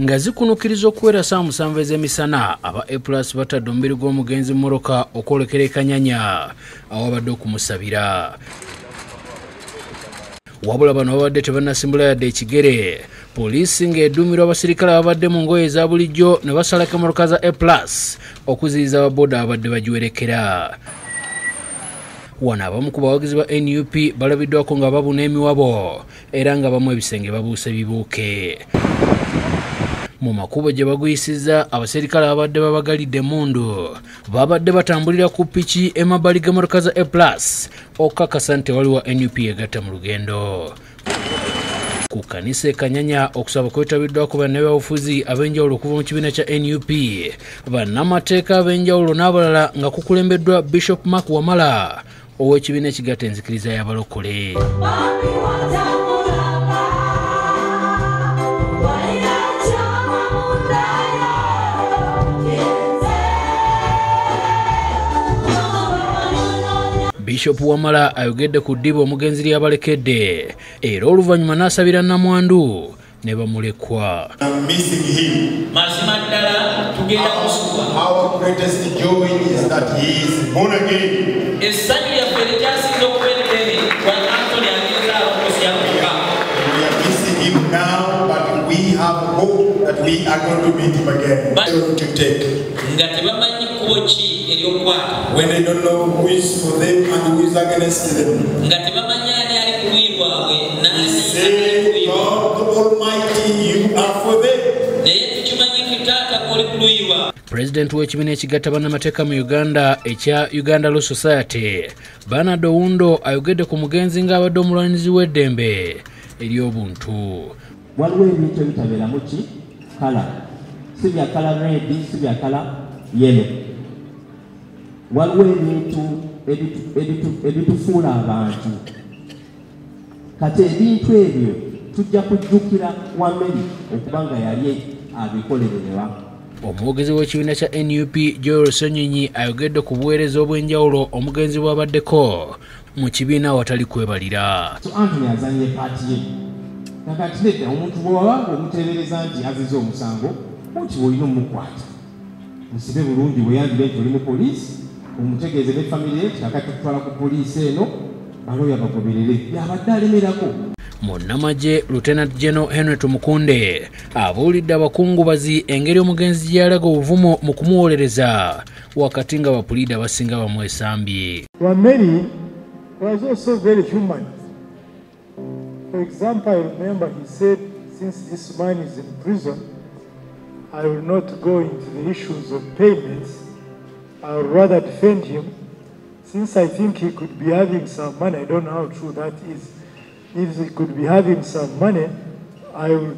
Ngazi kunukirizo kuwera samu samveze misana aba A+ bata dombiri gomu genzi moroka okole kere kanyanya awabado kumusabira. Wabula bano wabade tebana simbula ya dechigere. Polisi nge dumiro abasirikala wabade mungoye za bulijjo ne basala kamoroka za A+ okuziriza ababoda abade bajiwerekera. Wanabamu kubawagizi ba NUP balabidwa ko nga babunemi wabo era nga bamwe bisenge babuse bibuke. Mu makubo gye baguyisiza abaserikale abadde babagalidde mundu babadde batambulira ku piki emabali g'emmotoka za A+ okakasa nti waliwo NUP egatta mu lugendo. Ku kanisa Kanyanya okusaba kwetabiddwa ku bannabyabufuzi ab'enjawulo okuva mu kibiina kya NUP, bannamateeka ab'enjawulo n'abalala nga kukulembeddwa Bishop Mark Wamala ow'ekibiina ekigatta enzikiriza y'abalokole. Bishop Wamala ayogedde ku ddiba omugenzi lyabalekedde era oluvannyuma n'asabira nnamwandu ne bamulekwa. We are going to meet him again. But when they don't know who is for them and who is against them, we say, God Almighty, you are for them. President w'ekibiina ekigatta bannamateeka mu Uganda H.R. Uganda Law Society, Bernard Oundo ayogedde ku mugenzi ng'abadde omulwanirizi w'eddembe ery'obuntu. Color. See your color red, see your color yellow. What we need to edit to fool abantu. Kati ebintu ebyo tujja kujjukira wameli okubanga yali abikolerera. Omwogezi w'ekibiina kya NUP Jo Ssonyinyi ayogedde ku buweereza obw'enjawulo omugenzi bw'abaddeko mu kibiina watali kwebalira. So anti yazanye party ye. Nakatide omuntu bw'aba omuteebereza nti azize omusango muki bw'olina omukwata musibe bulungi bwe yandibye nti oli mu poliisi omutegeeze be famire akatutwala ku poliisi eno baloya bagoberere byabadde alemerako. Munnamagye Lieutenant General Henry Mukunde abuulidde abakungubazi engeri omugenzi gy'alaga obuvumo mu kumuwolereza wakati nga abapuliida abasinga bamwesambye. Wameli was also very human. For example, I remember he said, since this man is in prison, I will not go into the issues of payments. I would rather defend him, since I think he could be having some money. I don't know how true that is. If he could be having some money, I will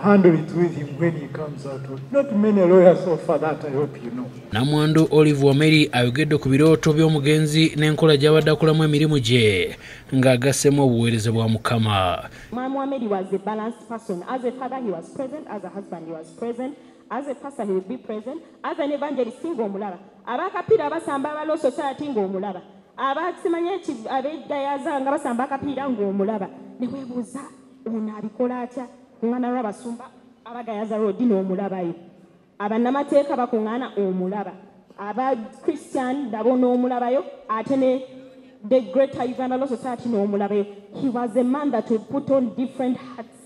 handle it with him when he comes out. Not many lawyers offer that, I hope you know. Namwandu Olive Wameli ayogedde ku biroto by'omugenzi n'enkola gy'abadde akolamu emirimu gye ng'agassemu obuweereza bwa Mukama. Mama Wameli was a balanced person. As a father he was present, as a husband he was present, as a pastor he would be present, as an evangelist ng'omulaba. Abakapiira abasamba aba Law Society ng'omulaba. Abasimanya abeddayaza nga basamba akapiira ng'omulaba. Ne weebuuza ono abikola atya? Kungana abasumba abagayaza road n'omulabayo abannamateeka bakungana omulaba aba Christian nabo n'omulabayo atene the Greater Uganda Law Society n'omulabayo. He was a man that would put on different hats.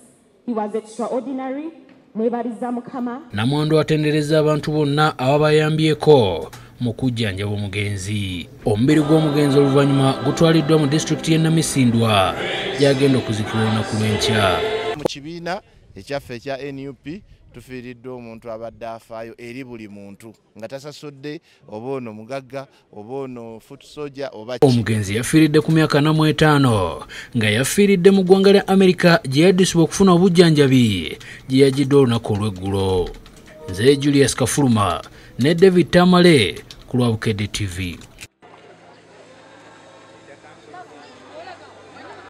He was extraordinary. Mwebaliza Mukama. Namwandu atendereza abantu bonna ababayambyeko mu kujjanjaba omugenzi. Omubiri gw'omugenzi oluvannyuma gutwaliddwa mu disitulikiti y'e Namisindwa gy'agenda okuzikibwa olunaku lw'enkya. Mu kibiina ekyaffe ekya NUP tufiiriddwa omuntu abadde afaayo eri buli muntu nga tasasudde oba ono mugagga oba ono foot soldier oba. Omugenzi yafiiridde ku myaka 45 nga yafiiridde mu ggwanga lya Amerika gye yaddusibwa okufuna obujjanjabi gye yagidde olunaku olw'eggulo. Nze Julius Kafulma ne David Tamale ku Lwabukedde TV.